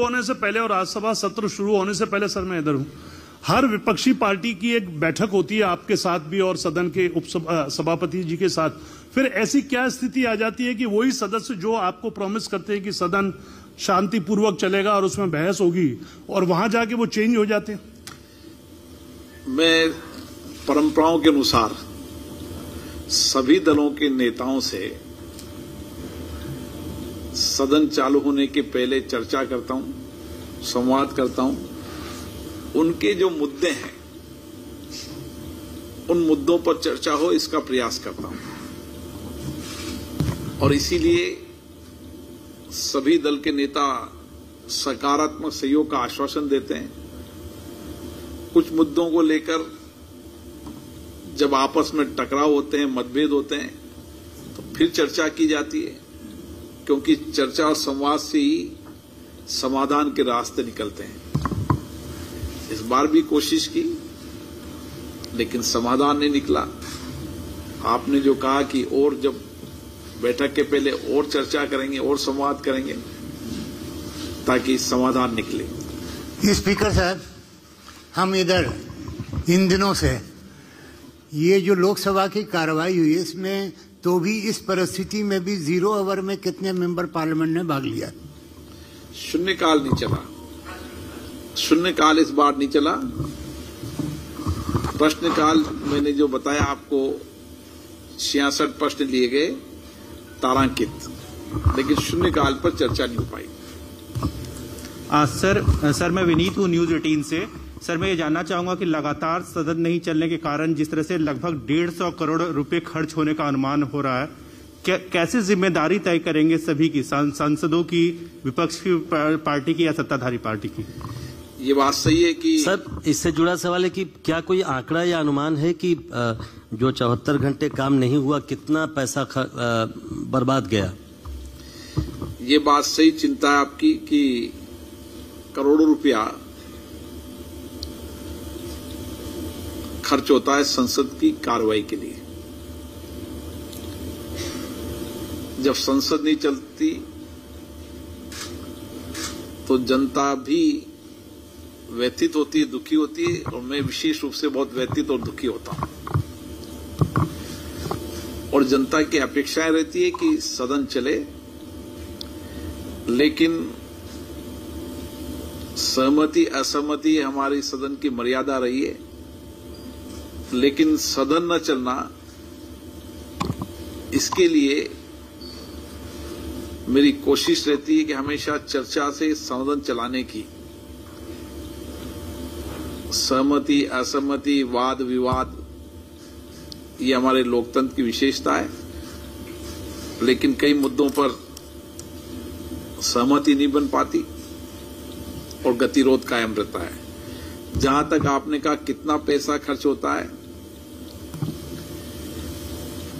होने से पहले और राज्यसभा सत्र शुरू होने से पहले सर मैं इधर हूं। हर विपक्षी पार्टी की एक बैठक होती है आपके साथ भी और सदन के उप सभापति जी के साथ। फिर ऐसी क्या स्थिति आ जाती है कि वही सदस्य जो आपको प्रॉमिस करते हैं कि सदन शांतिपूर्वक चलेगा और उसमें बहस होगी और वहां जाके वो चेंज हो जाते हैं। मैं परंपराओं के अनुसार सभी दलों के नेताओं से सदन चालू होने के पहले चर्चा करता हूं, संवाद करता हूं, उनके जो मुद्दे हैं उन मुद्दों पर चर्चा हो इसका प्रयास करता हूं। और इसीलिए सभी दल के नेता सकारात्मक सहयोग का आश्वासन देते हैं। कुछ मुद्दों को लेकर जब आपस में टकराव होते हैं, मतभेद होते हैं, तो फिर चर्चा की जाती है, क्योंकि चर्चा और संवाद से ही समाधान के रास्ते निकलते हैं। इस बार भी कोशिश की लेकिन समाधान नहीं निकला। आपने जो कहा कि और जब बैठक के पहले और चर्चा करेंगे और संवाद करेंगे ताकि समाधान निकले। स्पीकर साहब, हम इधर इन दिनों से ये जो लोकसभा की कार्रवाई हुई इसमें तो भी इस परिस्थिति में भी 0 आवर में कितने मेंबर पार्लियामेंट ने भाग लिया? शून्यकाल नहीं चला, शून्यकाल इस बार नहीं चला। प्रश्नकाल मैंने जो बताया आपको 66 प्रश्न लिए गए तारांकित, लेकिन शून्यकाल पर चर्चा नहीं हो पाई। सर मैं विनीत हूँ न्यूज 18 से। सर मैं ये जानना चाहूंगा कि लगातार सदन नहीं चलने के कारण जिस तरह से लगभग 150 करोड़ रुपए खर्च होने का अनुमान हो रहा है, कैसे जिम्मेदारी तय करेंगे सभी की, सांसदों की, विपक्ष की पार्टी की या सत्ताधारी पार्टी की? ये बात सही है कि सर इससे जुड़ा सवाल है कि क्या कोई आंकड़ा या अनुमान है कि जो 74 घंटे काम नहीं हुआ कितना पैसा बर्बाद गया? ये बात सही चिंता है आपकी कि करोड़ों रुपया खर्च होता है संसद की कार्रवाई के लिए। जब संसद नहीं चलती तो जनता भी व्यथित होती है, दुखी होती है, और मैं विशेष रूप से बहुत व्यथित और दुखी होता हूं। और जनता की अपेक्षाएं रहती है कि सदन चले, लेकिन सहमति असहमति हमारी सदन की मर्यादा रही है। लेकिन सदन न चलना, इसके लिए मेरी कोशिश रहती है कि हमेशा चर्चा से सदन चलाने की, सहमति असहमति वाद विवाद ये हमारे लोकतंत्र की विशेषता है। लेकिन कई मुद्दों पर सहमति नहीं बन पाती और गतिरोध कायम रहता है। जहां तक आपने कहा कितना पैसा खर्च होता है,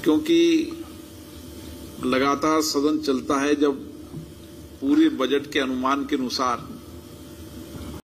क्योंकि लगातार सदन चलता है, जब पूरे बजट के अनुमान के अनुसार